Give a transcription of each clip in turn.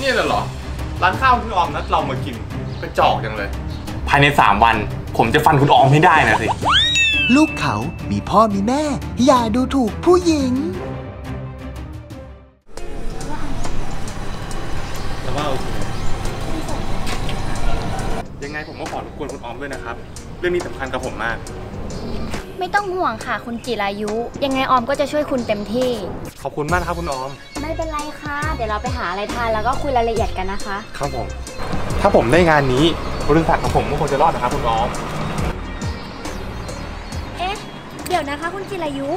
นี่เลยเหรอร้านข้าวคุณออมนัดเรามากินกระจอกจังเลยภายใน3วันผมจะฟันคุณออมให้ได้นะสิลูกเขามีพ่อมีแม่อย่าดูถูกผู้หญิงแต่ว่าโอเคยังไงผมก็ขอรบกวนคุณออมด้วยนะครับเรื่องนี้สำคัญกับผมมากไม่ต้องห่วงค่ะคุณจิรายุยังไงออมก็จะช่วยคุณเต็มที่ขอบคุณมากครับคุณออมไม่เป็นไรค่ะเดี๋ยวเราไปหาอะไรทานแล้วก็คุยรายละเอียดกันนะคะครับผมถ้าผมได้งานนี้บริษัทของผมก็คงจะรอดนะครับคุณออมเอ๊ะเดี๋ยวนะคะคุณจิรายุ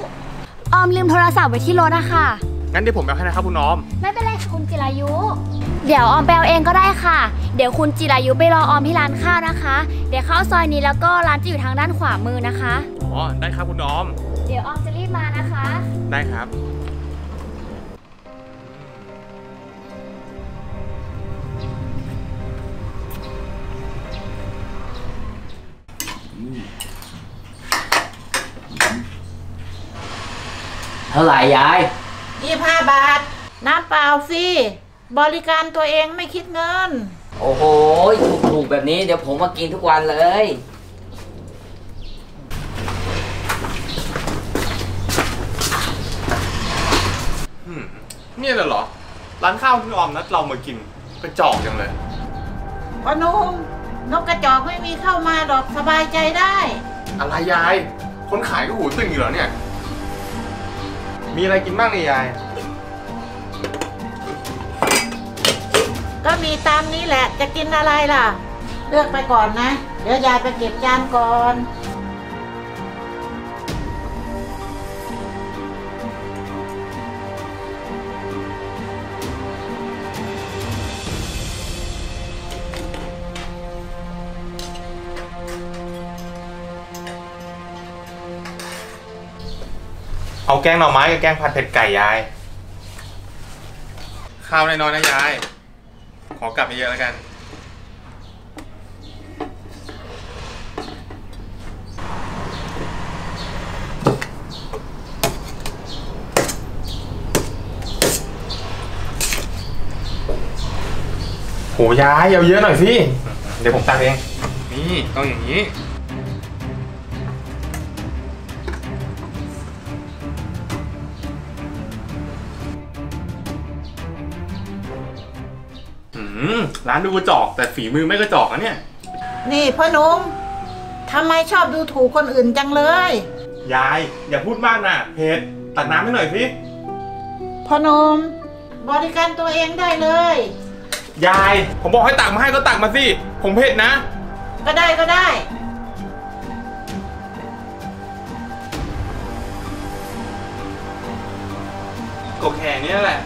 ออมลืมโทรศัพท์ไว้ที่รถอะค่ะงั้นเดี๋ยวผมเอาให้นะครับคุณออมไม่เป็นไรค่ะคุณจิรายุเดี๋ยวออมไปเอาเองก็ได้ค่ะเดี๋ยวคุณจิรายุไปรอออมที่ร้านข้าวนะคะเดี๋ยวเข้าซอยนี้แล้วก็ร้านจะอยู่ทางด้านขวามือนะคะอ๋อได้ครับคุณออมเดี๋ยวออมจะรีบมานะคะได้ครับเท่าไหร่ยาย25 บาทน้ำเปล่าฟรีบริการตัวเองไม่คิดเงินโอ้โหถูกๆแบบนี้เดี๋ยวผมมากินทุกวันเลยนี่เลยเหรอร้านข้าวคุณออมนัดเรามากินกระจอกจังเลยพ่อนุ่มนกกระจอกไม่มีเข้ามาหรอกสบายใจได้อะไรยายคนขายก็หูตึงอยู่เหรอเนี่ยมีอะไรกินบ้างเนี่ยยายก็มีตามนี้แหละจะกินอะไรล่ะเลือกไปก่อนนะเดี๋ยวยายไปเก็บจานก่อนเอาแกงหน่อไม้กับแกงผัดเผ็ดไก่ยายข้าวน้อยๆนะยายขอกลับไปเยอะแล้วกันโหยายเอาเยอะหน่อยสิเดี๋ยวผมตักเองนี่ต้องอย่างนี้ร้านดูกระจอกแต่ฝีมือไม่กระจอกนะเนี่ยนี่พ่อหนุ่มทำไมชอบดูถูกคนอื่นจังเลยยายอย่าพูดมากนะเพชรตักน้ำให้หน่อยสิพ่อหนุ่มบริการตัวเองได้เลยยายผมบอกให้ตักมาให้ก็ตักมาสิผมเพชรนะก็ได้ก็แข่งนี่แหละ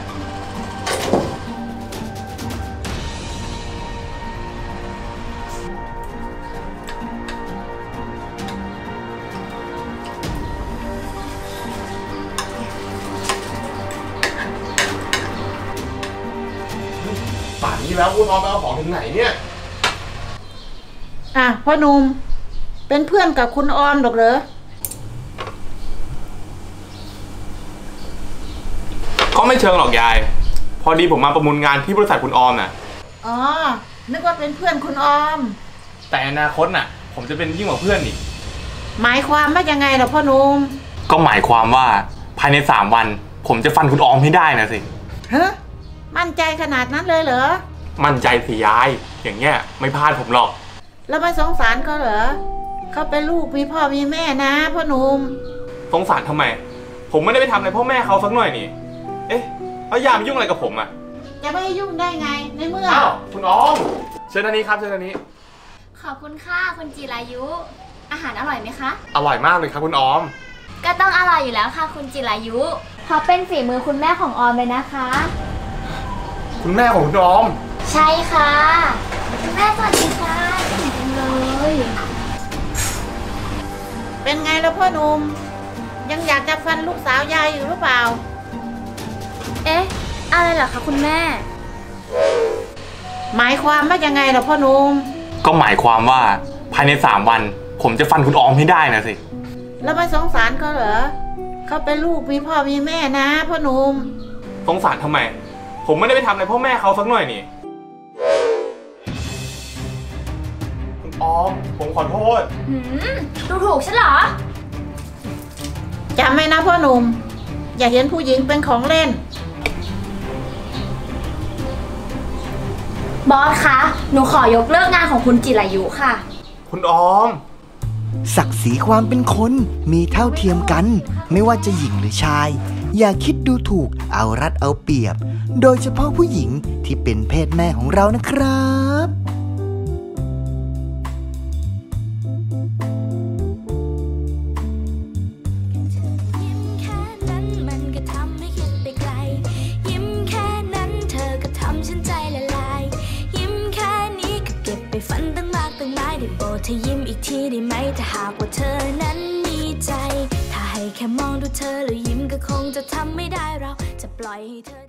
แล้วคุณออมเอาของถึงไหนเนี่ยพ่อหนุ่มเป็นเพื่อนกับคุณออมหรอกเหรอก็ไม่เชิงหรอกยายพอดีผมมาประมูลงานที่บริษัทคุณออมน่ะอ๋อนึกว่าเป็นเพื่อนคุณออมแต่อนาคตน่ะผมจะเป็นยิ่งกว่าเพื่อนอีกหมายความว่ายังไงหรอพ่อหนุ่มก็หมายความว่าภายใน3วันผมจะฟันคุณออมให้ได้นะสิฮะมั่นใจขนาดนั้นเลยเหรอมั่นใจสิยายอย่างเงี้ยไม่พลาดผมหรอกแล้วมาสงสารเขาเหรอเขาเป็นลูกมีพ่อมีแม่นะพ่อหนุ่มสงสารทำไมผมไม่ได้ไปทำอะไรพ่อแม่เขาสักหน่อยนี่เอ๊ะแล้วยายมายุ่งอะไรกับผมอ่ะจะไม่ยุ่งได้ไงในเมื่ออ้าวคุณออมเชิญอันนี้ครับเชิญอันนี้ขอบคุณค่ะคุณจิรายุอาหารอร่อยไหมคะอร่อยมากเลยครับคุณออมก็ต้องอร่อยอยู่แล้วค่ะคุณจิรายุเพราะเป็นฝีมือคุณแม่ของออมเลยนะคะคุณแม่ของคุณออมใช่ค่ะคุณแม่สวัสดีค่ะดีจังเลยเป็นไงล่ะพ่อหนุ่มยังอยากจะฟันลูกสาวยายอยู่หรือเปล่าเอ๊ะอะไรเหรอคะคุณแม่หมายความว่ายังไงล่ะพ่อหนุ่มก็หมายความว่าภายใน3วันผมจะฟันคุณออมให้ได้นะสิแล้วมาสงสารเขาเหรอเขาเป็นลูกมีพ่อมีแม่นะพ่อหนุ่มสงสารทำไม ผมไม่ได้ไปทำอะไรพ่อแม่เขาสักหน่อยนี่คุณออมผมขอโทษดูถูกฉันเหรอจำไว้นะพ่อหนุ่มอย่าเห็นผู้หญิงเป็นของเล่นบอสคะหนูขอยกเลิกงานของคุณจิรายุค่ะคุณออมศักดิ์ศรีความเป็นคนมีเท่าเทียมกันไม่ว่าจะหญิงหรือชายอย่าคิดดูถูกเอารัดเอาเปรียบโดยเฉพาะผู้หญิงที่เป็นเพศแม่ของเรานะครับเธอยิ้มอีกทีได้ไหมถ้าหากว่าเธอนั้นมีใจถ้าให้แค่มองดูเธอแล้วยิ้มก็คงจะทำไม่ได้เราจะปล่อยให้เธอ